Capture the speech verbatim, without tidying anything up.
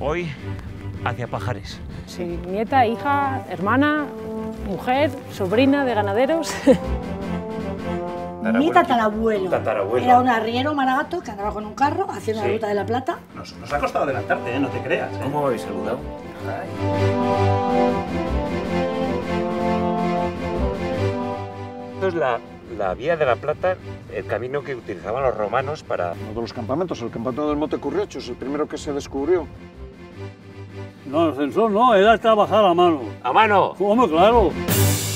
hoy hacia Pajares. Sí, nieta, hija, hermana, mujer, sobrina de ganaderos. Mi tatarabuelo, tatarabuelo era un arriero maragato que andaba con un carro haciendo sí. la Ruta de la Plata. Nos, nos ha costado adelantarte, ¿eh? No te creas, ¿eh? ¿Cómo me habéis saludado? Ay. Esto es la, la Vía de la Plata, el camino que utilizaban los romanos para... Uno de los campamentos, el campamento del Monte Curricio, es el primero que se descubrió. No, el ascensor no, era trabajar a mano. ¿A mano? Hombre, claro.